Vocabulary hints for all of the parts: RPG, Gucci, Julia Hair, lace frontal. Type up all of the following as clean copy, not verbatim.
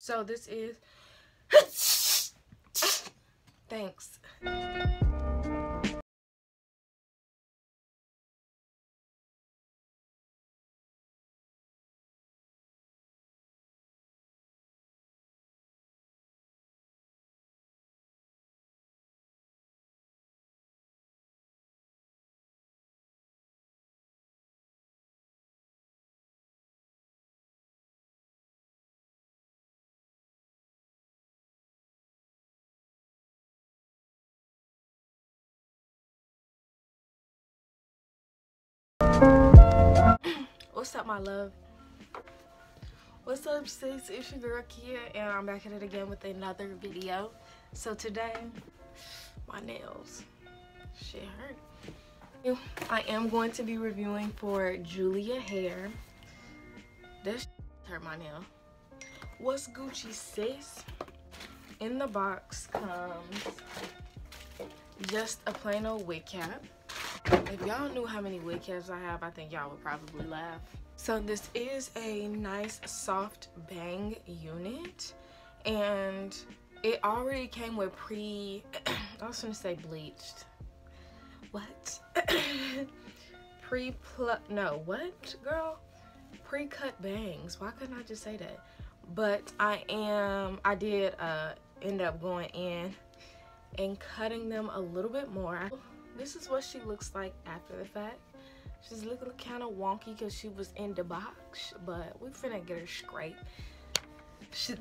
So this is thanks. What's up, my love? What's up, sis? It's your girl Kia, and I'm back at it again with another video. So today, my nails, shit hurt. I am going to be reviewing for Julia Hair. That shit hurt my nail. What's Gucci, sis? In the box comes just a plain old wig cap. If y'all knew how many wig caps I have, I think y'all would probably laugh. So this is a nice soft bang unit, and it already came with I was gonna say bleached. What? Pre-cut bangs. Why couldn't I just say that? But I did end up going in and cutting them a little bit more. This is what she looks like after the fact. She's looking kind of wonky because she was in the box, but we finna get her straight.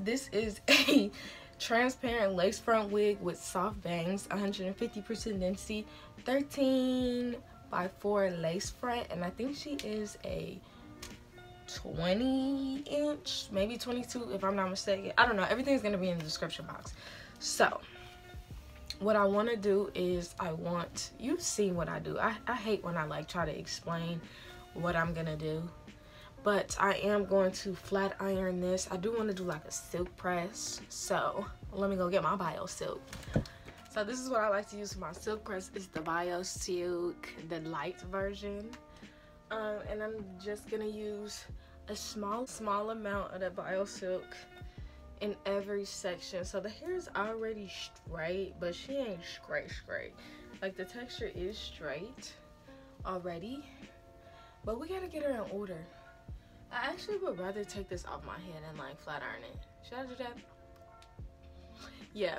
This is a transparent lace front wig with soft bangs, 150% density, 13x4 lace front, and I think she is a 20-inch, maybe 22 if I'm not mistaken. I don't know. Everything's gonna be in the description box. So what I want to do is you've seen what I do. I hate when I like try to explain what I'm gonna do, but I am going to flat iron this. I do want to do like a silk press, so let me go get my bio silk. So this is what I like to use for my silk press. It's the bio silk, the light version, and I'm just gonna use a small amount of the bio silk in every section. So the hair is already straight, but she ain't straight. Like the texture is straight already, but we gotta get her in order. I actually would rather take this off my head and like flat iron it. Should I do that? Yeah.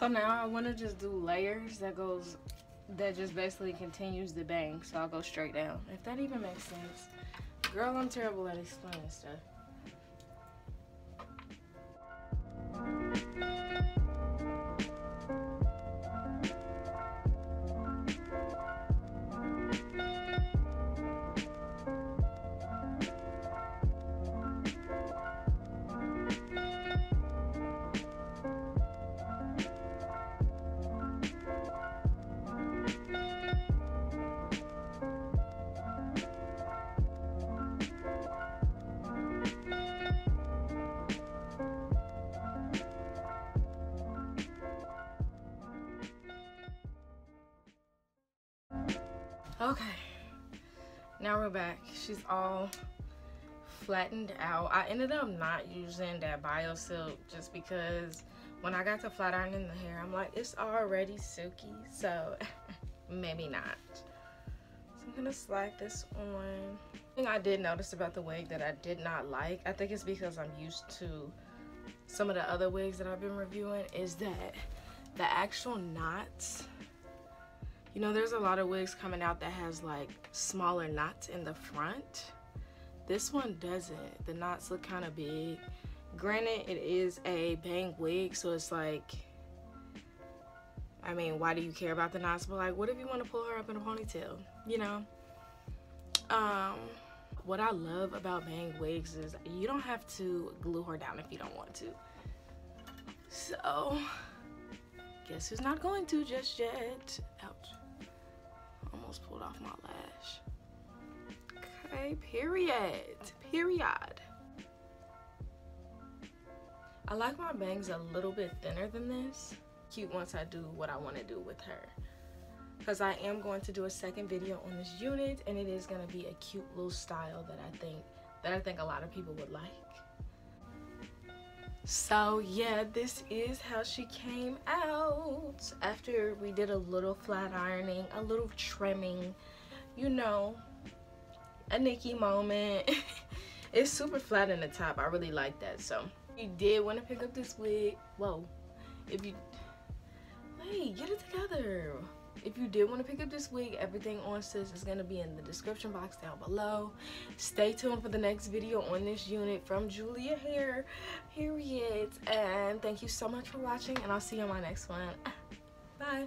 So now I want to just do layers that just basically continues the bang. So I'll go straight down, if that even makes sense. Girl, I'm terrible at explaining stuff. Okay, now we're back. She's all flattened out. I ended up not using that bio silk just because when I got to flat ironing the hair, I'm like, it's already silky, so maybe not. So I'm gonna slide this on. Thing I did notice about the wig that I did not like, I think it's because I'm used to some of the other wigs that I've been reviewing, is that the actual knots, you know, there's a lot of wigs coming out that has like smaller knots in the front. This one doesn't. The knots look kind of big. Granted, it is a bang wig, so it's like, I mean, why do you care about the knots? But like, what if you want to pull her up in a ponytail, you know? What I love about bang wigs is you don't have to glue her down if you don't want to. So, guess who's not going to just yet? Ouch. Almost pulled off my lash. Okay, period. Period. I like my bangs a little bit thinner than this. Cute once I do what I want to do with her. Because I am going to do a second video on this unit, and it is going to be a cute little style that I think a lot of people would like. So yeah, this is how she came out after we did a little flat ironing, a little trimming, you know, a Nikki moment. It's super flat in the top. I really like that. So if you did want to pick up this wig, whoa, get it together. If you did want to pick up this wig, everything on Sis is going to be in the description box down below. Stay tuned for the next video on this unit from Julia Hair. Period. And thank you so much for watching, and I'll see you on my next one. Bye.